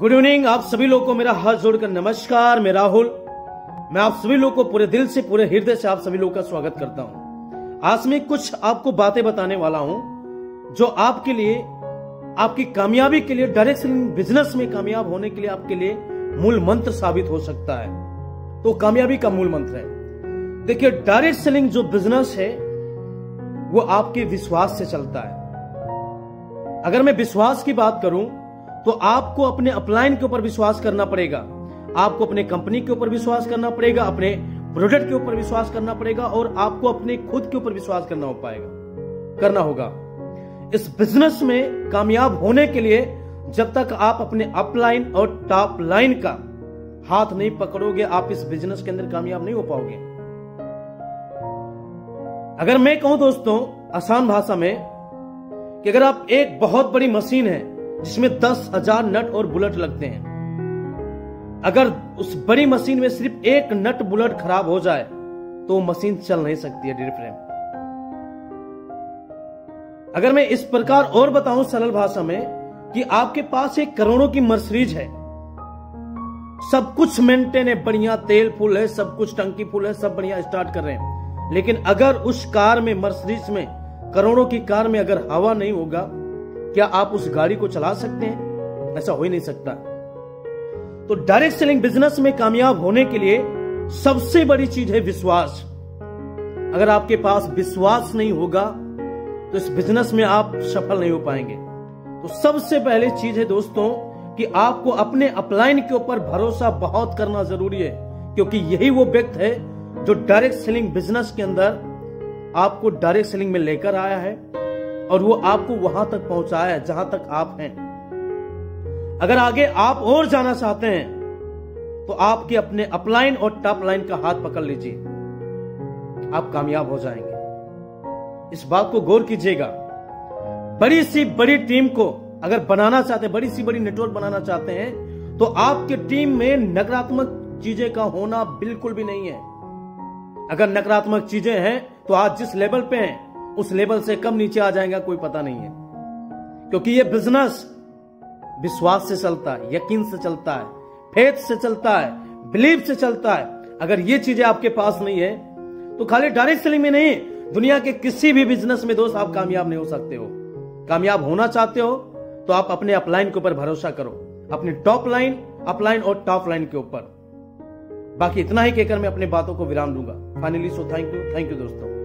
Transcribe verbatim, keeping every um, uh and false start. Good evening. आप सभी लोगों को मेरा हाथ जोड़कर नमस्कार। मैं राहुल, मैं आप सभी लोगों को पूरे दिल से पूरे हृदय से आप सभी लोगों का स्वागत करता हूं। आज मैं कुछ आपको बातें बताने वाला हूं जो आपके लिए, आपकी कामयाबी के लिए, डायरेक्ट सेलिंग बिजनेस में कामयाब होने के लिए आपके लिए मूल मंत्र साबित हो सकता है। तो कामयाबी का मूल मंत्र है, देखिए, डायरेक्ट सेलिंग जो बिजनेस है वो आपके विश्वास से चलता है। अगर मैं विश्वास की बात करूं तो आपको अपने अपलाइन के ऊपर विश्वास करना पड़ेगा, आपको अपने कंपनी के ऊपर विश्वास करना पड़ेगा, अपने प्रोडक्ट के ऊपर विश्वास करना पड़ेगा और आपको अपने खुद के ऊपर विश्वास करना हो पाएगा करना होगा। इस बिजनेस में कामयाब होने के लिए जब तक आप अपने अपलाइन और टॉप लाइन का हाथ नहीं पकड़ोगे आप इस बिजनेस के अंदर कामयाब नहीं हो पाओगे। अगर मैं कहूं दोस्तों आसान भाषा में कि अगर आप एक बहुत बड़ी मशीन है जिसमें दस हजार नट और बुलेट लगते हैं, अगर उस बड़ी मशीन में सिर्फ एक नट बुलेट खराब हो जाए तो वो मशीन चल नहीं सकती है। डियर फ्रेंड, अगर मैं इस प्रकार और बताऊं सरल भाषा में कि आपके पास एक करोड़ों की मर्सिडीज है, सब कुछ मेंटेन है, बढ़िया तेल फुल है, सब कुछ टंकी फुल है, सब बढ़िया स्टार्ट कर रहे हैं, लेकिन अगर उस कार में, मर्सिडीज में, करोड़ों की कार में अगर हवा नहीं होगा, क्या आप उस गाड़ी को चला सकते हैं? ऐसा हो ही नहीं सकता। तो डायरेक्ट सेलिंग बिजनेस में कामयाब होने के लिए सबसे बड़ी चीज है विश्वास। अगर आपके पास विश्वास नहीं होगा तो इस बिजनेस में आप सफल नहीं हो पाएंगे। तो सबसे पहले चीज है दोस्तों कि आपको अपने अपलाइन के ऊपर भरोसा बहुत करना जरूरी है, क्योंकि यही वो व्यक्ति है जो डायरेक्ट सेलिंग बिजनेस के अंदर आपको डायरेक्ट सेलिंग में लेकर आया है और वो आपको वहां तक पहुंचाया है जहां तक आप हैं। अगर आगे आप और जाना चाहते हैं तो आपके अपने अपलाइन और टॉप लाइन का हाथ पकड़ लीजिए, आप कामयाब हो जाएंगे। इस बात को गौर कीजिएगा। बड़ी सी बड़ी टीम को अगर बनाना चाहते हैं, बड़ी सी बड़ी नेटवर्क बनाना चाहते हैं, तो आपके टीम में नकारात्मक चीजें का होना बिल्कुल भी नहीं है। अगर नकारात्मक चीजें हैं तो आज जिस लेवल पे हैं उस लेवल से कब नीचे आ जाएगा कोई पता नहीं है, क्योंकि यह बिजनेस विश्वास से चलता है, यकीन से चलता है, फेथ से चलता है, बिलीफ से चलता है। अगर ये चीजें आपके पास नहीं है तो खाली डायरेक्ट सेलिंग में नहीं, दुनिया के किसी भी बिजनेस में दोस्त आप कामयाब नहीं हो सकते हो। कामयाब होना चाहते हो तो आप अपने अपलाइन के ऊपर भरोसा करो, अपने टॉप लाइन, अपलाइन और टॉप लाइन के ऊपर। बाकी इतना ही कहकर मैं अपने बातों को विराम दूंगा। Finally so thank you, thank you दोस्तों।